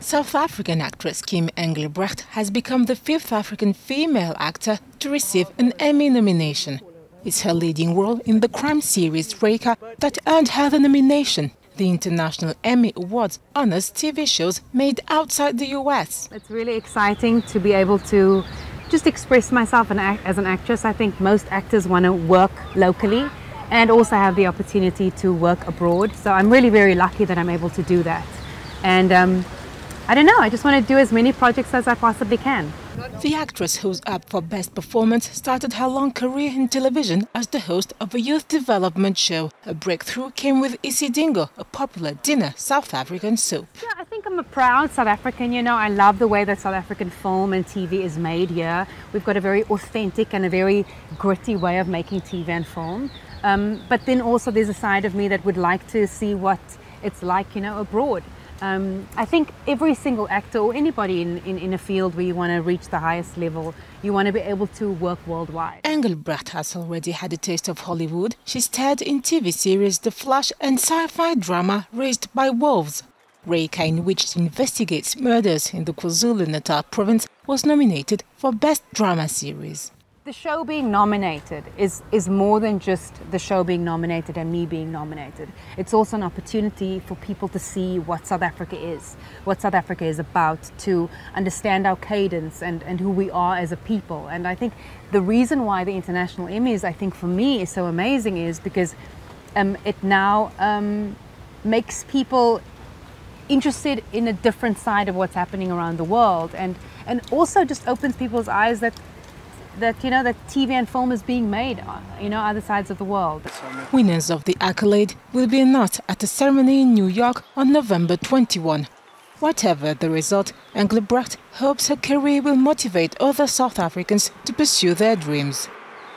South African actress Kim Engelbrecht has become the 5th African female actor to receive an Emmy nomination. It's her leading role in the crime series Reyka that earned her the nomination. The International Emmy Awards honors TV shows made outside the US. It's really exciting to be able to just express myself and act as an actress. I think most actors want to work locally and also have the opportunity to work abroad. So I'm really very lucky that I'm able to do that. And I don't know, I just want to do as many projects as I possibly can. The actress who's up for Best Performance started her long career in television as the host of a youth development show. A breakthrough came with Isidingo, a popular dinner South African soap. Yeah, I think I'm a proud South African, you know. I love the way that South African film and TV is made here. We've got a very authentic and a very gritty way of making TV and film. But then also there's a side of me that would like to see what it's like, you know, abroad. I think every single actor or anybody in a field where you want to reach the highest level, you want to be able to work worldwide. Engelbrecht has already had a taste of Hollywood. She starred in TV series The Flash and sci-fi drama Raised by Wolves. Reyka, in which she investigates murders in the KwaZulu-Natal province, was nominated for Best Drama Series. The show being nominated is more than just the show being nominated and me being nominated. It's also an opportunity for people to see what South Africa is, about, to understand our cadence and who we are as a people. And I think the reason why the International Emmys, I think for me, is so amazing is because it now makes people interested in a different side of what's happening around the world, and also just opens people's eyes that you know, that TV and film is being made on, you know, other sides of the world. Winners of the accolade will be announced at a ceremony in New York on November 21. Whatever the result, Engelbrecht hopes her career will motivate other South Africans to pursue their dreams.